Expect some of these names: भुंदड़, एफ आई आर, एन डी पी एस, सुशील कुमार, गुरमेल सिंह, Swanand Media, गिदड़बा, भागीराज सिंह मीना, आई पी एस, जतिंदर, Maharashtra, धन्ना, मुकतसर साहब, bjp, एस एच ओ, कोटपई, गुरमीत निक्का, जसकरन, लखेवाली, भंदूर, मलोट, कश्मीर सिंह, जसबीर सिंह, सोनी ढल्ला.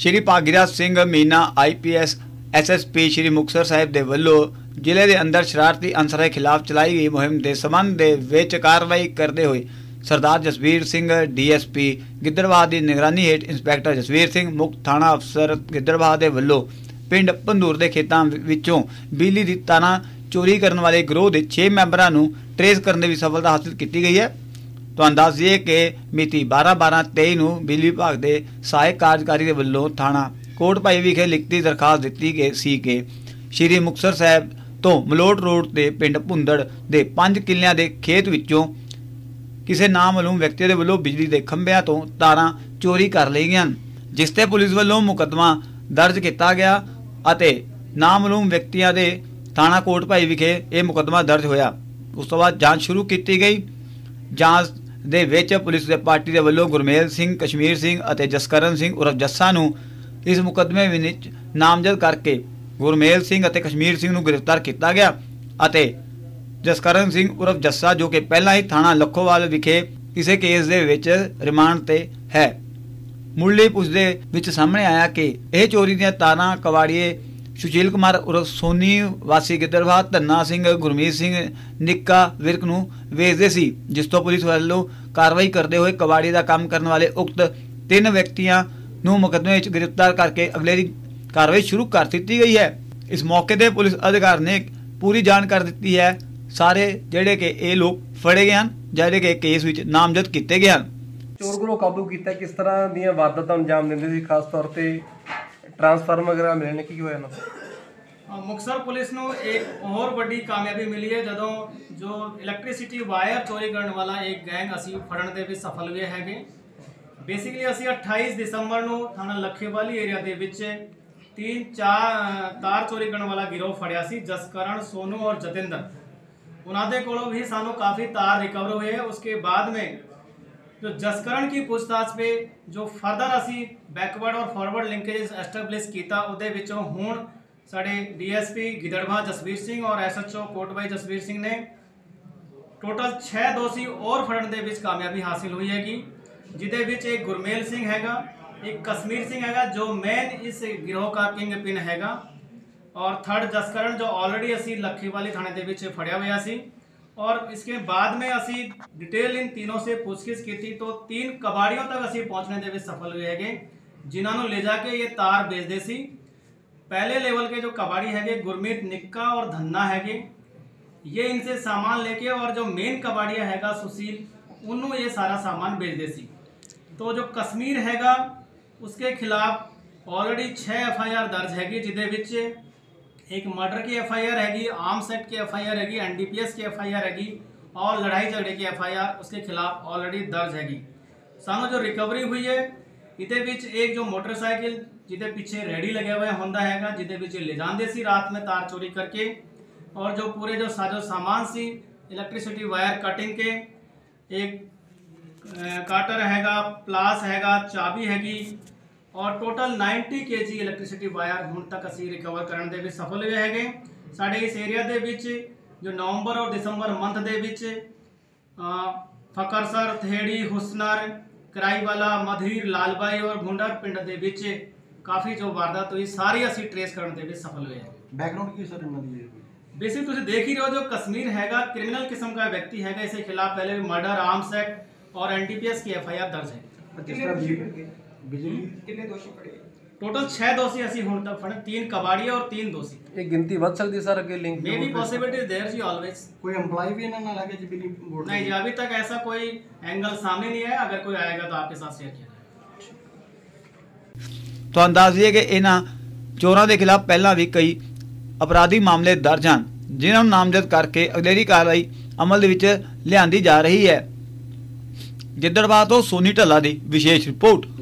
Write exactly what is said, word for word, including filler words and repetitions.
Shri भागीराज सिंह मीना आई पी एस S S P Shri Muktsar Sahib के वालों जिले के अंदर शरारती अंसर खिलाफ चलाई गई मुहिम के संबंध में कार्रवाई करते हुए Sardar जसबीर सिंह D S P गिदड़बा की निगरानी हेठ इंस्पैक्टर जसबीर सिंह मुख्य थाणा अफसर गिदड़बा के वालों पिंड भंदूर के खेतों विचों बिजली की तारां चोरी करने वाले गिरोह के छे मैंबरां नूं ट्रेस करने की सफलता हासिल की गई है। तो दस दिए कि मिति बारह बारह तेई नूं बिजली विभाग के सहायक कार्यकारी के वालों थाणा कोटपई विखे लिखती दरखास्त दी गई सी कि श्री मुकतसर साहब तो मलोट रोड के पिंड भुंदड़ के पांच किलियां के खेत विचों किसी नामूम व्यक्ति के वालों बिजली के खंभ्या तो तारां चोरी कर ली गई, जिसते पुलिस वालों मुकदमा दर्ज किया गया। नामूम व्यक्तियों के थाणा कोटपई विखे यह मुकदमा दर्ज होया। उस तो बाद जांच शुरू की गई। जांच दे विच पुलिस दे पार्टी के वालों गुरमेल सिंह, कश्मीर सिंह और जसकरन सिंह उर्फ जस्सा नूं इस मुकदमे विच नामजद करके गुरमेल सिंह और कश्मीर सिंह नूं गिरफ्तार किया गया। जसकरन सिंह उर्फ जस्सा जो कि पहला ही थाना लखोवाल विखे किसी केस दे विच रिमांड ते है। मुढ़ली पुछ दे विच सामने आया कि यह चोरी दीआं तारां कवाड़िए सुशील कुमार उर्फ सोनी वासी गिदड़बा, धन्ना सिंह, गुरमीत सिंह निक्का विरक नूं वेचदे सी, जिस तों पुलिस वालों कार्रवाई करते हुए कवाड़ी का काम करने वाले उक्त तीन व्यक्तियों ਨੂੰ ਮੁਕਦਮੇ ਵਿੱਚ गिरफ्तार करके अगले की कार्रवाई शुरू कर दी गई है। इस मौके पर पुलिस अधिकारी ने पूरी जानकारी दी है। सारे ਜਿਹੜੇ ਕਿ ਇਹ ਲੋਕ ਫੜੇ ਗਏ ਹਨ ਜਿਹੜੇ ਕਿ ਕੇਸ ਵਿੱਚ ਨਾਮਜ਼ਦ ਕੀਤੇ ਗਏ ਹਨ। ਚੋਰ ਨੂੰ ਕਾਬੂ ਕੀਤਾ ਕਿਸ ਤਰ੍ਹਾਂ ਦੀਆਂ ਵਾਰਦਾਤਾਂ ਅੰਜਾਮ ਦਿੰਦੇ ਸੀ ਖਾਸ ਤੌਰ ਤੇ ਟ੍ਰਾਂਸਫਾਰਮਰ ਵਗੈਰਾ ਮਿਲਣ ਕੀ ਹੋਇਆ ਨਾ। ਮੁਕਤਸਰ ਪੁਲਿਸ ਨੂੰ ਇੱਕ ਹੋਰ ਵੱਡੀ ਕਾਮਯਾਬੀ ਮਿਲੀ ਹੈ ਜਦੋਂ ਜੋ ਇਲੈਕਟ੍ਰਿਸਿਟੀ ਵਾਇਰ ਚੋਰੀ ਕਰਨ ਵਾਲਾ ਇੱਕ ਗੈਂਗ ਅਸੀਂ ਫੜਨ ਦੇ ਵਿੱਚ ਸਫਲ ਹੋਏ ਹੈਗੇ। बेसिकली असी अट्ठाईस दिसंबर को थाना लखेवाली एरिया के तीन चार तार चोरी करने वाला गिरोह फड़िया सी। जसकरण, सोनू और जतिंदर उन्होंने कोलों भी सानू काफ़ी तार रिकवर हुए हैं। उसके बाद में जो जसकरण की पूछताछ पे जो फर्दर असी बैकवर्ड और फॉरवर्ड लिंकेज एस्टैबलिश किया उहदे विचों हुण साढ़े D S P गिदड़बा जसबीर सिंह और एस एच ओ Kotbhai जसबीर सिंह ने टोटल छः दोषी और फड़न के विच कामयाबी हासिल हुई है। जिदे विच एक गुरमेल सिंह हैगा, एक कश्मीर सिंह हैगा जो मेन इस गिरोह का किंग पिन हैगा और थर्ड जसकरण जो ऑलरेडी असी लखेवाली थाने दे विच फड़िया होया सी। और इसके बाद में असी डिटेल इन तीनों से पूछगिछ की थी तो तीन कबाड़ियों तक असी पहुंचने दे विच सफल हुए हैगे जिन्होंने ले जाके ये तार बेचते सी। पहले लेवल के जो कबाड़ी हैगे गुरमीत निक्का और धन्ना हैगे ये इनसे सामान लेके और जो मेन कबाड़िया हैगा सुशील उन्होंने ये सारा सामान बेचते सी। तो जो कश्मीर हैगा उसके खिलाफ ऑलरेडी छः एफ आई आर दर्ज हैगी जिदे विच एक मर्डर की एफ आई आर हैगी, आम सेट की एफ आई आर हैगी, एन डी पी एस की एफ आई आर हैगी और लड़ाई झगड़े की एफ आई आर उसके खिलाफ ऑलरेडी दर्ज हैगी। सानू जो रिकवरी हुई है इदे विच एक जो मोटरसाइकिल जिदे पिछे रेडी लगे हुए होंदा हैगा जिदे विच ले जांदे सी रात में तार चोरी करके और जो पूरे जो साजो सामान सी इलेक्ट्रिसिटी वायर कटिंग के एक काटर हैगा, प्लास हैगा, चाबी हैगी और टोटल नब्बे केजी इलेक्ट्रिसिटी वायर हुण तक असी रिकवर करने दे विच सफल हुए हैगे। साढ़े इस एरिया दे विच जो नवंबर और दिसंबर मंथ दे विच फकरसर, थेड़ी, हुसनर, कराईवाला, मधीर, लालबाई और भुंदड़ पिंड दे विच काफ़ी जो वारदात हुई सारी असी ट्रेस करने दे विच सफल हुए हैं। बैकग्राउंड की सर बेसिक तुसीं देख ही रहे हो जो कश्मीर हैगा क्रिमिनल किस्म का व्यक्ति हैगा। इसके खिलाफ पहले भी मर्डर, आर्म्स एक्ट और एन डी पी एस की एफ आई आर दर्ज है। कितने दोषी पड़े? टोटल छह दोषी ऐसी हुण तक फड़े, तीन कबाड़िया और तीन दोषी। एक गिनती बढ़ सकती सर अगे link maybe possibility there जी ऑलवेज। कोई एम्प्लॉय भी ना ना लगे जी बिलिंग बोर्ड नहीं जी, अभी तक ऐसा कोई एंगल सामने नहीं आया। अगर कोई आएगा तो आपके साथ शेयर किया जाएगा। तो अंदाज़ ये कि इन चोरों के खिलाफ पहला भी कई अपराधी मामले दर्ज हैं जिन्होंने नामजद करके अगलेरी कार्रवाई अमल दे विच लियांदी जा रही है। गिदड़बा तो सोनी ढल्ला की विशेष रिपोर्ट।